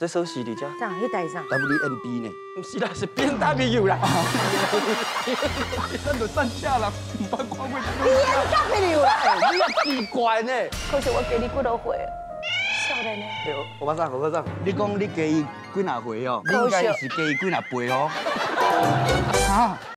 这首是伫遮。啥？迄台啥 ？WNB 呢？唔是啦，是 BMW 啦。咱都上车啦，唔捌看过这种。BMW 啦，你也奇怪呢。可是我给你几多岁？少年呢？对，我捌上，我捌上。你讲你给伊几哪岁哦？你应该是给伊几哪倍哦？啊！